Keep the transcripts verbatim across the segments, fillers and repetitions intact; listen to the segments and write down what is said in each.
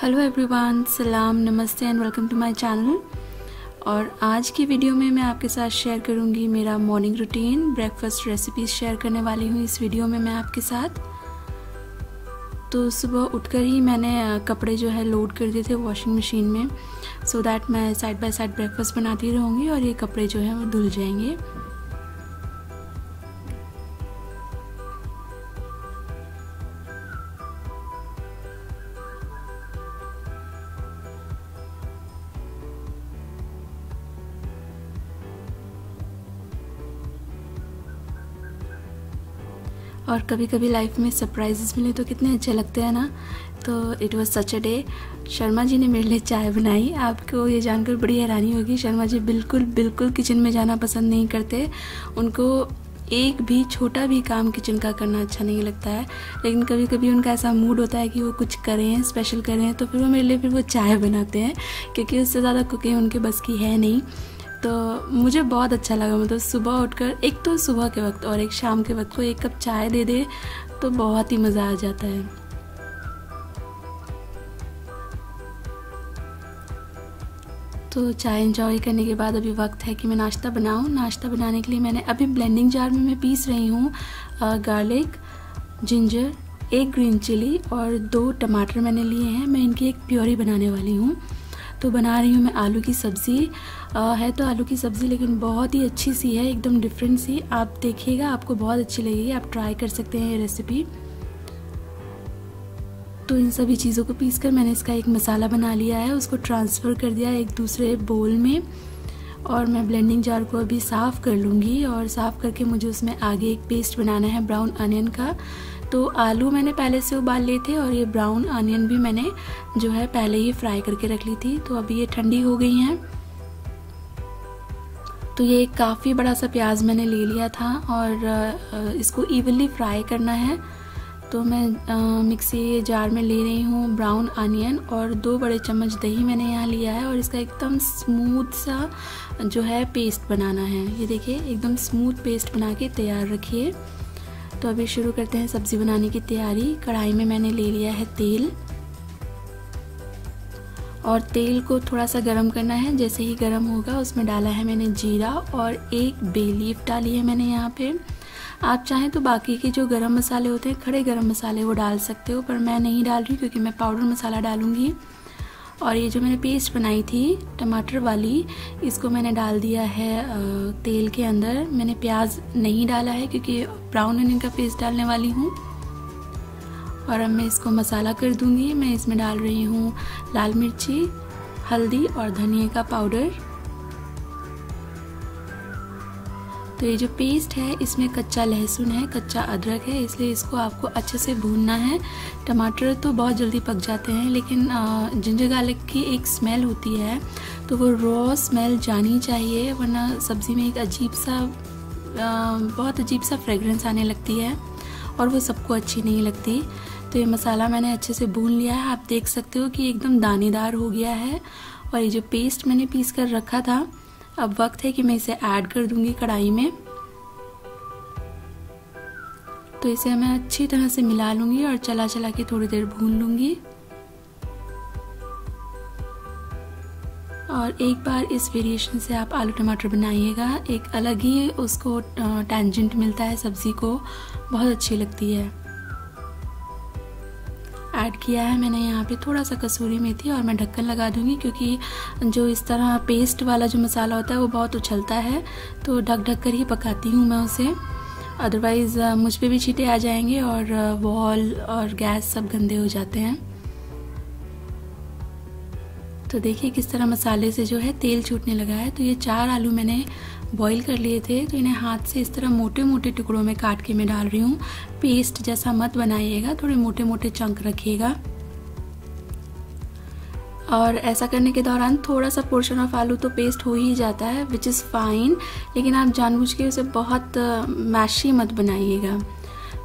Hello everyone, सलाम, नमस्ते and welcome to my channel. और आज की वीडियो में मैं आपके साथ शेयर करूंगी मेरा morning routine. Breakfast recipes share करने वाली हूँ इस वीडियो में मैं आपके साथ। तो सुबह उठकर ही मैंने कपड़े जो है लोड कर दिए थे वॉशिंग मशीन में, सो दैट मैं साइड बाय साइड ब्रेकफास्ट बनाती रहूँगी और ये कपड़े जो हैं वो धुल जाएंगे। और कभी कभी लाइफ में सरप्राइजेस मिले तो कितने अच्छे लगते हैं ना। तो it was such a day. Sharma ji ने मेरे लिए चाय बनाई। आपको ये जानकर बड़ी हैरानी होगी, शर्मा जी बिल्कुल बिल्कुल किचन में जाना पसंद नहीं करते। उनको एक भी छोटा भी काम किचन का करना अच्छा नहीं लगता है, लेकिन कभी कभी उनका ऐसा मूड होता है कि वो कुछ करें, स्पेशल करें, तो फिर वो मेरे लिए फिर वो चाय बनाते हैं, क्योंकि उससे ज़्यादा कुकिंग उनके बस की है नहीं। तो मुझे बहुत अच्छा लगा, मतलब सुबह उठकर, एक तो सुबह के वक्त और एक शाम के वक्त को एक कप चाय दे दे तो बहुत ही मज़ा आ जाता है। तो चाय एंजॉय करने के बाद अभी वक्त है कि मैं नाश्ता बनाऊं। नाश्ता बनाने के लिए मैंने अभी ब्लेंडिंग जार में मैं पीस रही हूँ गार्लिक, जिंजर, एक ग्रीन चिली और दो टमाटर मैंने लिए हैं। मैं इनकी एक प्योरी बनाने वाली हूँ। तो बना रही हूँ मैं आलू की सब्ज़ी, है तो आलू की सब्ज़ी लेकिन बहुत ही अच्छी सी है, एकदम डिफरेंट सी। आप देखिएगा, आपको बहुत अच्छी लगेगी, आप ट्राई कर सकते हैं ये रेसिपी। तो इन सभी चीज़ों को पीस कर मैंने इसका एक मसाला बना लिया है, उसको ट्रांसफ़र कर दिया एक दूसरे बोल में। और मैं ब्लेंडिंग जार को अभी साफ़ कर लूँगी, और साफ़ करके मुझे उसमें आगे एक पेस्ट बनाना है ब्राउन अनियन का। तो आलू मैंने पहले से उबाल लिए थे और ये ब्राउन अनियन भी मैंने जो है पहले ही फ्राई करके रख ली थी, तो अभी ये ठंडी हो गई हैं। तो ये एक काफ़ी बड़ा सा प्याज मैंने ले लिया था और इसको इवनली फ्राई करना है। तो मैं मिक्सी जार में ले रही हूँ ब्राउन अनियन और दो बड़े चम्मच दही मैंने यहाँ लिया है, और इसका एकदम स्मूथ सा जो है पेस्ट बनाना है। ये देखिए, एकदम स्मूथ पेस्ट बना के तैयार रखिए। तो अभी शुरू करते हैं सब्ज़ी बनाने की तैयारी। कढ़ाई में मैंने ले लिया है तेल, और तेल को थोड़ा सा गरम करना है। जैसे ही गरम होगा उसमें डाला है मैंने जीरा और एक बे लीफ डाली है मैंने यहाँ पे। आप चाहें तो बाकी के जो गरम मसाले होते हैं, खड़े गरम मसाले, वो डाल सकते हो, पर मैं नहीं डाल रही क्योंकि मैं पाउडर मसाला डालूँगी। और ये जो मैंने पेस्ट बनाई थी टमाटर वाली, इसको मैंने डाल दिया है तेल के अंदर। मैंने प्याज नहीं डाला है क्योंकि ब्राउन अनियन का पेस्ट डालने वाली हूँ। और अब मैं इसको मसाला कर दूँगी। मैं इसमें डाल रही हूँ लाल मिर्ची, हल्दी और धनिया का पाउडर। तो ये जो पेस्ट है इसमें कच्चा लहसुन है, कच्चा अदरक है, इसलिए इसको आपको अच्छे से भूनना है। टमाटर तो बहुत जल्दी पक जाते हैं, लेकिन जिंजर गार्लिक की एक स्मेल होती है, तो वो रॉ स्मेल जानी चाहिए, वरना सब्ज़ी में एक अजीब सा बहुत अजीब सा फ्रेगरेंस आने लगती है और वो सबको अच्छी नहीं लगती। तो ये मसाला मैंने अच्छे से भून लिया है। आप देख सकते हो कि एकदम दानेदार हो गया है। और ये जो पेस्ट मैंने पीस कर रखा था, अब वक्त है कि मैं इसे ऐड कर दूंगी कढ़ाई में। तो इसे मैं अच्छी तरह से मिला लूंगी और चला चला के थोड़ी देर भून लूंगी। और एक बार इस वेरिएशन से आप आलू टमाटर बनाइएगा, एक अलग ही उसको टेंजेंट मिलता है, सब्जी को बहुत अच्छी लगती है। ऐड किया है मैंने यहाँ पे थोड़ा सा कसूरी मेथी, और मैं ढक्कन लगा दूंगी क्योंकि जो इस तरह पेस्ट वाला जो मसाला होता है वो बहुत उछलता है, तो ढक ढक कर ही पकाती हूँ मैं उसे, अदरवाइज़ मुझ पे भी छींटे आ जाएंगे और वॉल और गैस सब गंदे हो जाते हैं। तो देखिए किस तरह मसाले से जो है तेल छूटने लगा है। तो ये चार आलू मैंने बॉईल कर लिए थे, तो इन्हें हाथ से इस तरह मोटे मोटे टुकड़ों में काट के मैं डाल रही हूँ। पेस्ट जैसा मत बनाइएगा, थोड़े मोटे मोटे चंक रखिएगा। और ऐसा करने के दौरान थोड़ा सा पोर्शन ऑफ आलू तो पेस्ट हो ही जाता है, विच इज़ फाइन, लेकिन आप जानबूझ के उसे बहुत मैशी मत बनाइएगा।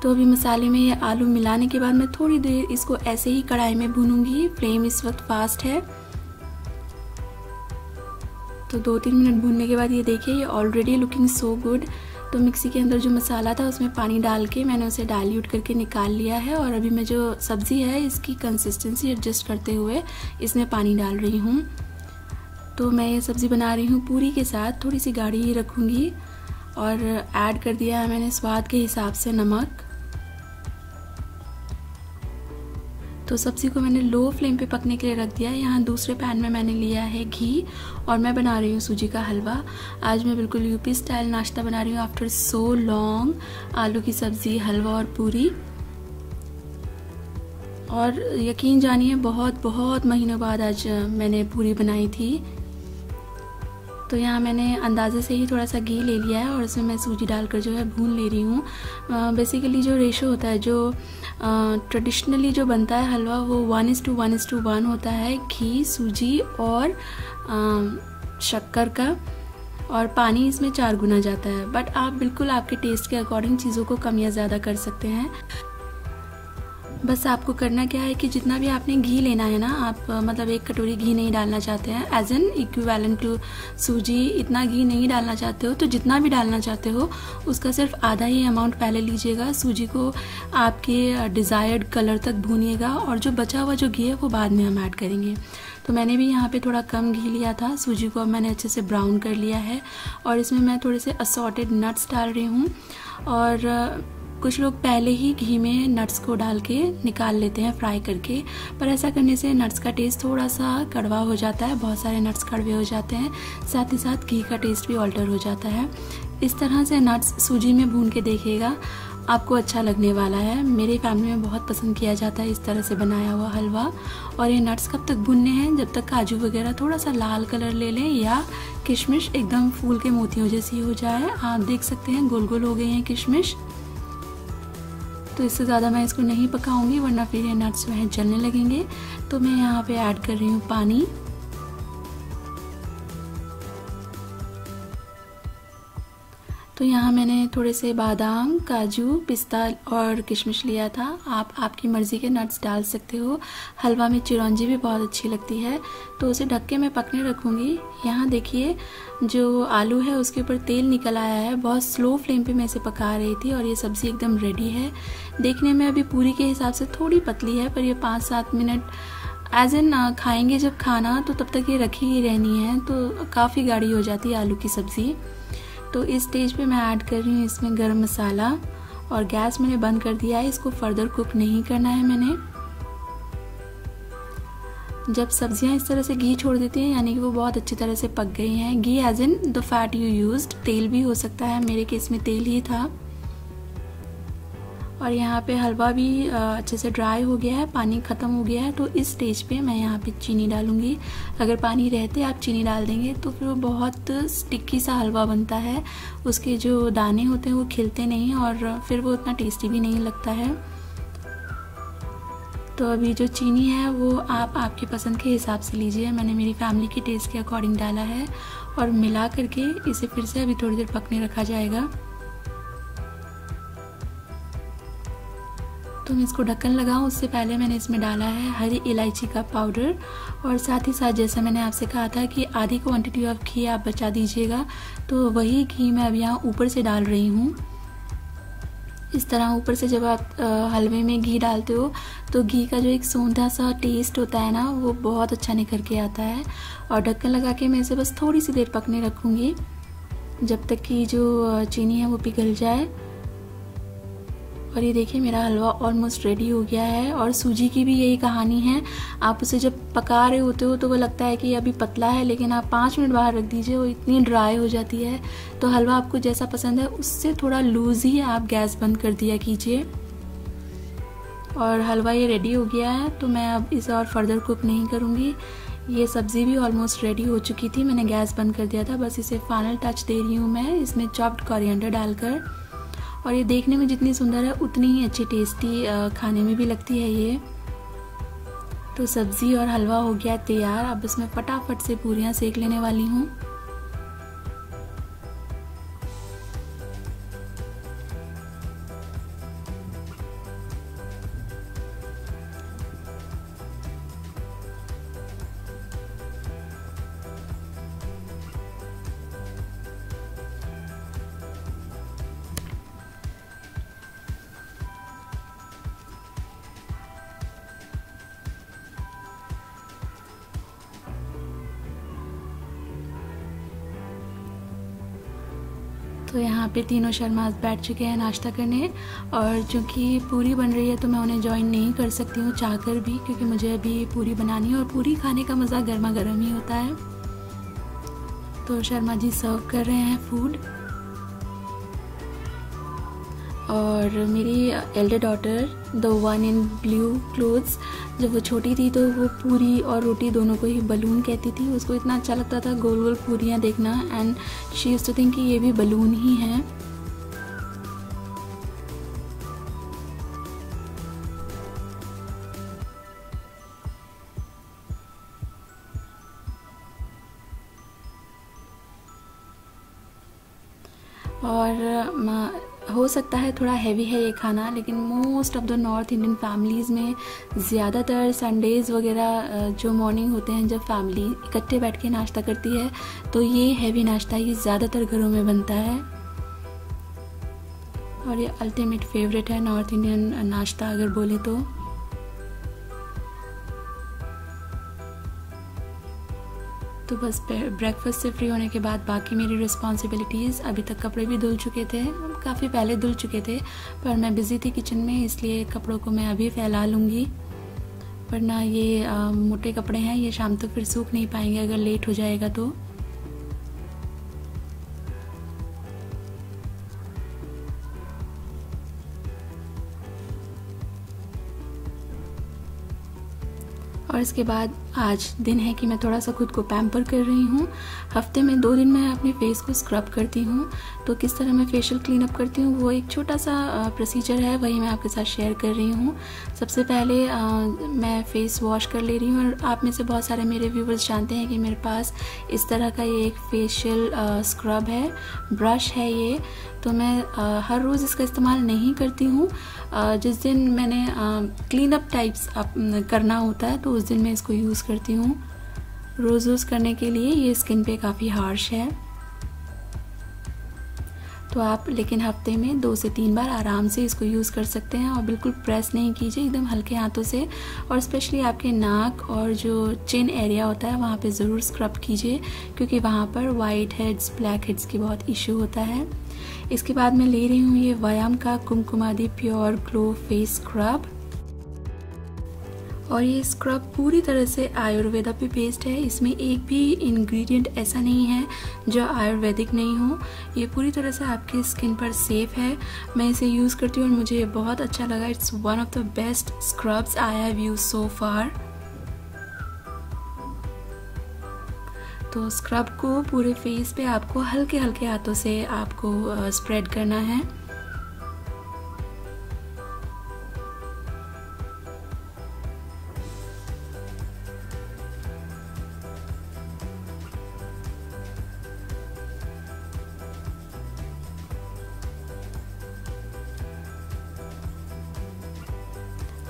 तो अभी मसाले में ये आलू मिलाने के बाद मैं थोड़ी देर इसको ऐसे ही कढ़ाई में भूनूंगी। फ्लेम इस वक्त फास्ट है। तो दो तीन मिनट भूनने के बाद ये देखिए, ये ऑलरेडी लुकिंग सो गुड। तो मिक्सी के अंदर जो मसाला था उसमें पानी डाल के मैंने उसे डाइल्यूट करके निकाल लिया है। और अभी मैं जो सब्ज़ी है इसकी कंसिस्टेंसी एडजस्ट करते हुए इसमें पानी डाल रही हूँ। तो मैं ये सब्ज़ी बना रही हूँ पूरी के साथ, थोड़ी सी गाढ़ी ही रखूँगी। और ऐड कर दिया है मैंने स्वाद के हिसाब से नमक। तो सब्ज़ी को मैंने लो फ्लेम पे पकने के लिए रख दिया है। यहाँ दूसरे पैन में मैंने लिया है घी और मैं बना रही हूँ सूजी का हलवा। आज मैं बिल्कुल यूपी स्टाइल नाश्ता बना रही हूँ आफ्टर सो लॉन्ग। आलू की सब्ज़ी, हलवा और पूरी। और यकीन जानिए बहुत बहुत महीनों बाद आज मैंने पूरी बनाई थी। तो यहाँ मैंने अंदाजे से ही थोड़ा सा घी ले लिया है और उसमें मैं सूजी डालकर जो है भून ले रही हूँ। बेसिकली जो रेशो होता है, जो ट्रेडिशनली जो बनता है हलवा, वो one is to one is to one होता है घी, सूजी और uh, शक्कर का। और पानी इसमें चार गुना जाता है, बट आप बिल्कुल आपके टेस्ट के अकॉर्डिंग चीज़ों को कम या ज़्यादा कर सकते हैं। बस आपको करना क्या है कि जितना भी आपने घी लेना है ना, आप मतलब एक कटोरी घी नहीं डालना चाहते हैं, एज एन इक्विवेलेंट टू सूजी इतना घी नहीं डालना चाहते हो, तो जितना भी डालना चाहते हो उसका सिर्फ आधा ही अमाउंट पहले लीजिएगा। सूजी को आपके डिज़ायर्ड कलर तक भूनिएगा और जो बचा हुआ जो घी है वो बाद में हम ऐड करेंगे। तो मैंने भी यहाँ पे थोड़ा कम घी लिया था। सूजी को अब मैंने अच्छे से ब्राउन कर लिया है और इसमें मैं थोड़े से असॉर्टेड नट्स डाल रही हूँ। और कुछ लोग पहले ही घी में नट्स को डाल के निकाल लेते हैं फ्राई करके, पर ऐसा करने से नट्स का टेस्ट थोड़ा सा कड़वा हो जाता है। बहुत सारे नट्स कड़वे हो जाते हैं, साथ ही साथ घी का टेस्ट भी ऑल्टर हो जाता है। इस तरह से नट्स सूजी में भून के देखिएगा, आपको अच्छा लगने वाला है। मेरे फैमिली में बहुत पसंद किया जाता है इस तरह से बनाया हुआ हलवा। और ये नट्स कब तक भुनने हैं, जब तक काजू वगैरह थोड़ा सा लाल कलर ले लें या किशमिश एकदम फूल के मोतियों जैसी हो जाए। आप देख सकते हैं गोल गोल हो गए हैं किशमिश। तो इससे ज़्यादा मैं इसको नहीं पकाऊंगी वरना फिर ये नट्स जो हैं जलने लगेंगे। तो मैं यहाँ पे ऐड कर रही हूँ पानी। तो यहाँ मैंने थोड़े से बादाम, काजू, पिस्ता और किशमिश लिया था। आप आपकी मर्ज़ी के नट्स डाल सकते हो। हलवा में चिरौंजी भी बहुत अच्छी लगती है। तो उसे ढक के मैं पकने रखूँगी। यहाँ देखिए जो आलू है उसके ऊपर तेल निकल आया है। बहुत स्लो फ्लेम पे मैं इसे पका रही थी और ये सब्ज़ी एकदम रेडी है। देखने में अभी पूरी के हिसाब से थोड़ी पतली है, पर यह पाँच सात मिनट एज एन खाएँगे जब खाना तो तब तक ये रखी ही रहनी है। तो काफ़ी गाढ़ी हो जाती है आलू की सब्ज़ी। तो इस स्टेज पे मैं ऐड कर रही हूँ इसमें गरम मसाला। और गैस मैंने बंद कर दिया है, इसको फर्दर कुक नहीं करना है मैंने। जब सब्जियाँ इस तरह से घी छोड़ देती हैं यानी कि वो बहुत अच्छी तरह से पक गई हैं। Ghee as in the fat you used, तेल भी हो सकता है, मेरे केस में तेल ही था। और यहाँ पे हलवा भी अच्छे से ड्राई हो गया है, पानी ख़त्म हो गया है। तो इस स्टेज पे मैं यहाँ पे चीनी डालूँगी। अगर पानी रहते आप चीनी डाल देंगे तो फिर वो बहुत स्टिकी सा हलवा बनता है। उसके जो दाने होते हैं वो खिलते नहीं और फिर वो उतना टेस्टी भी नहीं लगता है। तो अभी जो चीनी है वो आप आपके पसंद के हिसाब से लीजिए। मैंने मेरी फैमिली के टेस्ट के अकॉर्डिंग डाला है। और मिला करके इसे फिर से अभी थोड़ी देर पकने रखा जाएगा। तो मैं इसको ढक्कन लगाऊं उससे पहले मैंने इसमें डाला है हरी इलायची का पाउडर। और साथ ही साथ जैसा मैंने आपसे कहा था कि आधी क्वांटिटी ऑफ घी आप बचा दीजिएगा, तो वही घी मैं अब यहाँ ऊपर से डाल रही हूँ। इस तरह ऊपर से जब आप हलवे में घी डालते हो तो घी का जो एक सौंधा सा टेस्ट होता है ना, वो बहुत अच्छा निकल के आता है। और ढक्कन लगा के मैं इसे बस थोड़ी सी देर पकने रखूँगी जब तक कि जो चीनी है वो पिघल जाए। और ये देखिए मेरा हलवा ऑलमोस्ट रेडी हो गया है। और सूजी की भी यही कहानी है। आप उसे जब पका रहे होते हो तो वो लगता है कि अभी पतला है, लेकिन आप पाँच मिनट बाहर रख दीजिए, वो इतनी ड्राई हो जाती है। तो हलवा आपको जैसा पसंद है उससे थोड़ा लूज ही आप गैस बंद कर दिया कीजिए। और हलवा ये रेडी हो गया है। तो मैं अब इसे और फर्दर कुक नहीं करूँगी। ये सब्ज़ी भी ऑलमोस्ट रेडी हो चुकी थी, मैंने गैस बंद कर दिया था। बस इसे फाइनल टच दे रही हूँ मैं, इसमें चॉप्ड कोरिएंडर डालकर। और ये देखने में जितनी सुंदर है उतनी ही अच्छी टेस्टी खाने में भी लगती है ये। तो सब्ज़ी और हलवा हो गया तैयार। अब इसमें फटाफट से पूरियां सेक लेने वाली हूँ। तो यहाँ पे तीनों शर्माज बैठ चुके हैं नाश्ता करने, और चूँकि पूरी बन रही है तो मैं उन्हें ज्वाइन नहीं कर सकती हूँ चाह कर भी, क्योंकि मुझे अभी पूरी बनानी है और पूरी खाने का मज़ा गर्मा गर्म ही होता है। तो शर्मा जी सर्व कर रहे हैं फूड, और मेरी elder daughter the one in blue clothes, जब वो छोटी थी तो वो पूरी और रोटी दोनों को ही बलून कहती थी। उसको इतना अच्छा लगता था गोल गोल पूरियाँ देखना, and she used to think कि ये भी बलून ही है। और माँ हो सकता है थोड़ा हैवी है ये खाना, लेकिन most of the north Indian families में ज़्यादातर संडेज़ वगैरह जो मॉर्निंग होते हैं जब फैमिली इकट्ठे बैठ के नाश्ता करती है तो ये हैवी नाश्ता ये ज़्यादातर घरों में बनता है, और ये अल्टीमेट फेवरेट है नॉर्थ इंडियन नाश्ता अगर बोले तो। तो बस ब्रेकफास्ट से फ्री होने के बाद बाकी मेरी रिस्पॉन्सिबिलिटीज़, अभी तक कपड़े भी धुल चुके थे, काफ़ी पहले धुल चुके थे, पर मैं बिज़ी थी किचन में इसलिए कपड़ों को मैं अभी फैला लूँगी, वरना ये आ, मोटे कपड़े हैं, ये शाम तक तो फिर सूख नहीं पाएंगे अगर लेट हो जाएगा तो। और इसके बाद आज दिन है कि मैं थोड़ा सा खुद को पैम्पर कर रही हूँ। हफ्ते में दो दिन मैं अपने फेस को स्क्रब करती हूँ, तो किस तरह मैं फेशियल क्लीनअप करती हूँ वो एक छोटा सा प्रोसीजर है, वही मैं आपके साथ शेयर कर रही हूँ। सबसे पहले आ, मैं फ़ेस वॉश कर ले रही हूँ, और आप में से बहुत सारे मेरे व्यूवर्स जानते हैं कि मेरे पास इस तरह का ये एक फेशियल स्क्रब है, ब्रश है ये, तो मैं आ, हर रोज़ इसका इस्तेमाल नहीं करती हूँ। जिस दिन मैंने क्लीनअप टाइप्स करना होता है तो उस दिन मैं इसको यूज़ करती हूँ, रोज़ यूज़ करने के लिए ये स्किन पे काफ़ी हार्श है। तो आप लेकिन हफ्ते में दो से तीन बार आराम से इसको यूज़ कर सकते हैं, और बिल्कुल प्रेस नहीं कीजिए, एकदम हल्के हाथों से, और स्पेशली आपके नाक और जो चिन एरिया होता है वहाँ पे ज़रूर स्क्रब कीजिए, क्योंकि वहाँ पर वाइट हेड्स, ब्लैक हेड्स की बहुत इशू होता है। इसके बाद मैं ले रही हूँ ये वयाम का Kumkumadi pure glow face scrub, और ये स्क्रब पूरी तरह से आयुर्वेदा पे बेस्ड है, इसमें एक भी इंग्रेडिएंट ऐसा नहीं है जो आयुर्वेदिक नहीं हो, ये पूरी तरह से आपकी स्किन पर सेफ है। मैं इसे यूज़ करती हूँ और मुझे बहुत अच्छा लगा, it's one of the best scrubs I have use so far. तो स्क्रब को पूरे फेस पे आपको हल्के हल्के हाथों से आपको स्प्रेड करना है।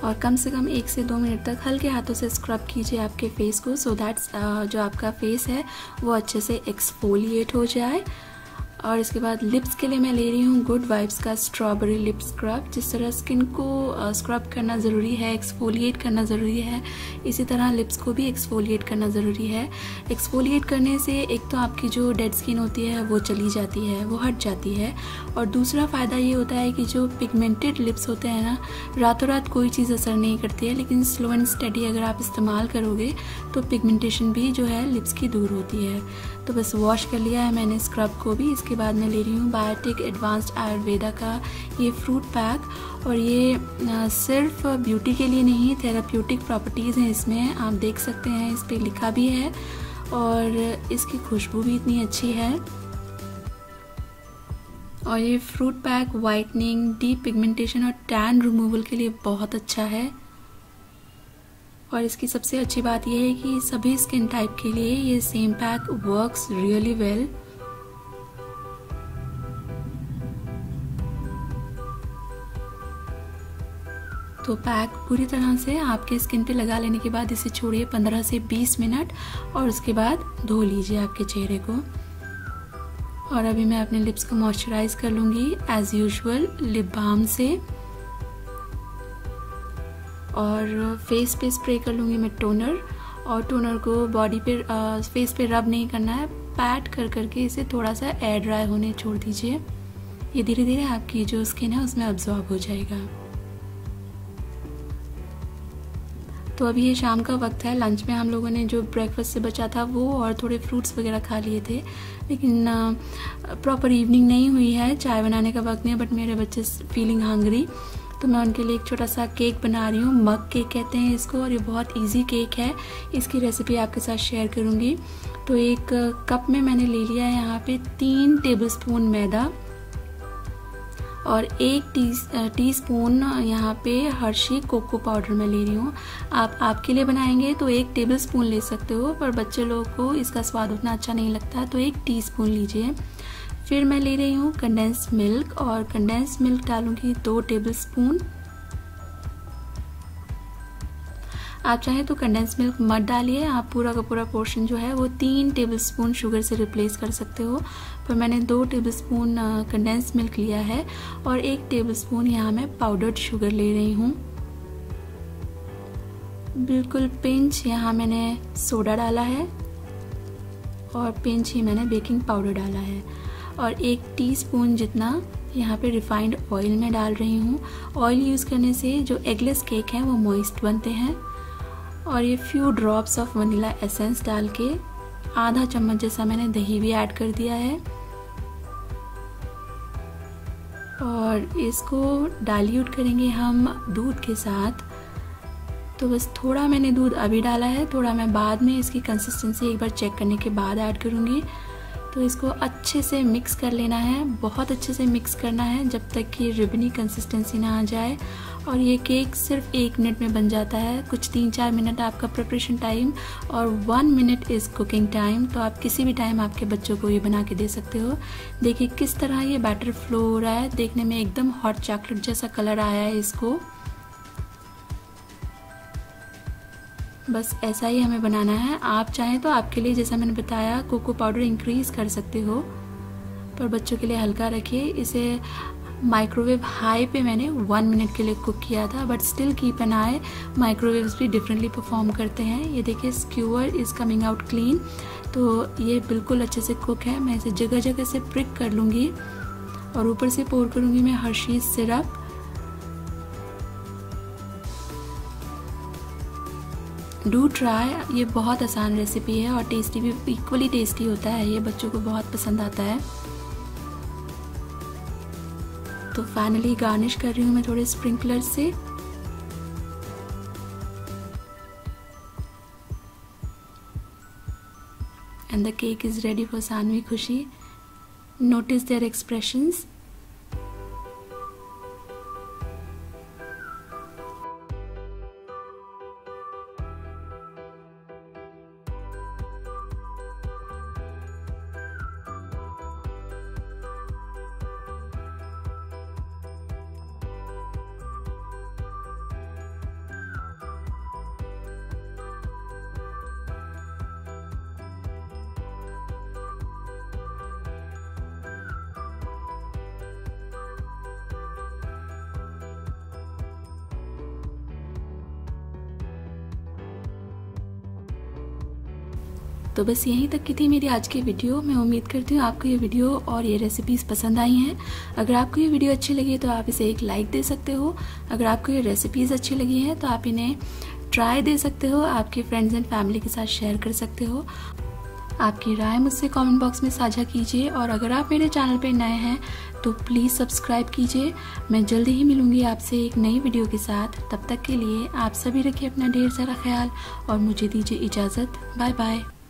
और कम से कम एक से दो मिनट तक हल्के हाथों से स्क्रब कीजिए आपके फेस को, सो दैट्स जो आपका फेस है वो अच्छे से एक्सफोलिएट हो जाए। और इसके बाद लिप्स के लिए मैं ले रही हूँ गुड वाइब्स का स्ट्रॉबेरी लिप स्क्रब। जिस तरह स्किन को स्क्रब करना ज़रूरी है, एक्सफोलिएट करना ज़रूरी है, इसी तरह लिप्स को भी एक्सफोलिएट करना ज़रूरी है। एक्सफोलिएट करने से एक तो आपकी जो डेड स्किन होती है वो चली जाती है, वो हट जाती है, और दूसरा फ़ायदा ये होता है कि जो पिगमेंटेड लिप्स होते हैं ना, रातों रात कोई चीज़ असर नहीं करती है, लेकिन स्लो एंड स्टडी अगर आप इस्तेमाल करोगे तो पिगमेंटेशन भी जो है लिप्स की दूर होती है। तो बस वॉश कर लिया है मैंने स्क्रब को भी। इसके बाद मैं ले रही हूँ बायोटिक एडवांस्ड आयुर्वेदा का ये फ्रूट पैक, और ये सिर्फ ब्यूटी के लिए नहीं, थेराप्यूटिक प्रॉपर्टीज़ हैं इसमें, आप देख सकते हैं, इस पे लिखा भी है, और इसकी खुशबू भी इतनी अच्छी है। और ये fruit pack whitening, deep pigmentation और टैन रिमूवल के लिए बहुत अच्छा है, और इसकी सबसे अच्छी बात यह है कि सभी स्किन टाइप के लिए ये same pack works really well. तो पैक पूरी तरह से आपके स्किन पे लगा लेने के बाद इसे छोड़िए पंद्रह से बीस मिनट, और उसके बाद धो लीजिए आपके चेहरे को। और अभी मैं अपने लिप्स को मॉइस्चराइज कर लूँगी एज़ यूजुअल लिप बाम से, और फेस पे स्प्रे कर लूँगी मैं टोनर, और टोनर को बॉडी पे फेस पे रब नहीं करना है, पैट कर करके इसे थोड़ा सा एयर ड्राई होने छोड़ दीजिए। ये धीरे धीरे आपकी जो स्किन है उसमें अब्जॉर्ब हो जाएगा। तो अभी ये शाम का वक्त है, लंच में हम लोगों ने जो ब्रेकफास्ट से बचा था वो और थोड़े फ्रूट्स वगैरह खा लिए थे, लेकिन प्रॉपर इवनिंग नहीं हुई है, चाय बनाने का वक्त नहीं है, बट मेरे बच्चे फीलिंग हंगरी, तो मैं उनके लिए एक छोटा सा केक बना रही हूँ। मग केक कहते हैं इसको और ये बहुत इजी केक है, इसकी रेसिपी आपके साथ शेयर करूँगी। तो एक कप में मैंने ले लिया है यहाँ पे तीन टेबलस्पून मैदा और एक टी टीस्पून यहाँ पे हर्शी कोको पाउडर मैं ले रही हूँ। आप आपके लिए बनाएंगे तो एक टेबलस्पून ले सकते हो, पर बच्चे लोगों को इसका स्वाद उतना अच्छा नहीं लगता, तो एक टीस्पून लीजिए। फिर मैं ले रही हूँ कंडेंस मिल्क और कंडेंस मिल्क डालूँगी दो टेबलस्पून। आप चाहें तो कंडेंस मिल्क मत डालिए, आप पूरा का पूरा पोर्शन जो है वो तीन टेबलस्पून शुगर से रिप्लेस कर सकते हो, पर मैंने दो टेबलस्पून कंडेंस मिल्क लिया है और एक टेबलस्पून यहाँ मैं पाउडर्ड शुगर ले रही हूँ। बिल्कुल पिंच यहाँ मैंने सोडा डाला है और पिंच ही मैंने बेकिंग पाउडर डाला है और एक टीस्पून जितना यहाँ पे रिफाइंड ऑयल में डाल रही हूँ। ऑयल यूज़ करने से जो एगलेस केक है वो मॉइस्ट बनते हैं। और ये few drops of vanilla essence डाल के आधा चम्मच जैसा मैंने दही भी ऐड कर दिया है और इसको डाइल्यूट करेंगे हम दूध के साथ। तो बस थोड़ा मैंने दूध अभी डाला है, थोड़ा मैं बाद में इसकी कंसिस्टेंसी एक बार चेक करने के बाद ऐड करूँगी। तो इसको अच्छे से मिक्स कर लेना है, बहुत अच्छे से मिक्स करना है जब तक कि रिबनी कंसिस्टेंसी ना आ जाए। और ये केक सिर्फ एक मिनट में बन जाता है, कुछ तीन चार मिनट आपका प्रिपरेशन टाइम और one minute is cooking time. तो आप किसी भी टाइम आपके बच्चों को ये बना के दे सकते हो। देखिए किस तरह ये बैटर फ्लो हो रहा है, देखने में एकदम हॉट चॉकलेट जैसा कलर आया है इसको। बस ऐसा ही हमें बनाना है। आप चाहें तो आपके लिए जैसा मैंने बताया कोको पाउडर इंक्रीज कर सकते हो, पर बच्चों के लिए हल्का रखिए। इसे माइक्रोवेव हाई पे मैंने वन मिनट के लिए कुक किया था, but still keep an eye, microwaves भी डिफरेंटली परफॉर्म करते हैं। ये देखिए skewer is coming out clean, तो ये बिल्कुल अच्छे से कुक है। मैं इसे जगह जगह से प्रिक कर लूँगी और ऊपर से पोर करूँगी मैं हर्शीज़ सिरप। डू ट्राई, ये बहुत आसान रेसिपी है और टेस्टी भी, इक्वली टेस्टी होता है, ये बच्चों को बहुत पसंद आता है। तो फाइनली गार्निश कर रही हूँ मैं थोड़े स्प्रिंकलर से। And the cake is ready for Saanvi खुशी। Notice their expressions. तो बस यहीं तक की थी मेरी आज की वीडियो। मैं उम्मीद करती हूँ आपको ये वीडियो और ये रेसिपीज़ पसंद आई हैं। अगर आपको ये वीडियो अच्छी लगी तो आप इसे एक लाइक दे सकते हो। अगर आपको ये रेसिपीज़ अच्छी लगी हैं तो आप इन्हें ट्राई दे सकते हो, आपके फ्रेंड्स एंड फैमिली के साथ शेयर कर सकते हो। आपकी राय मुझसे कमेंट बॉक्स में साझा कीजिए और अगर आप मेरे चैनल पर नए हैं तो प्लीज़ सब्सक्राइब कीजिए। मैं जल्दी ही मिलूँगी आपसे एक नई वीडियो के साथ। तब तक के लिए आप सभी रखिए अपना ढेर सारा ख्याल और मुझे दीजिए इजाज़त। Bye bye.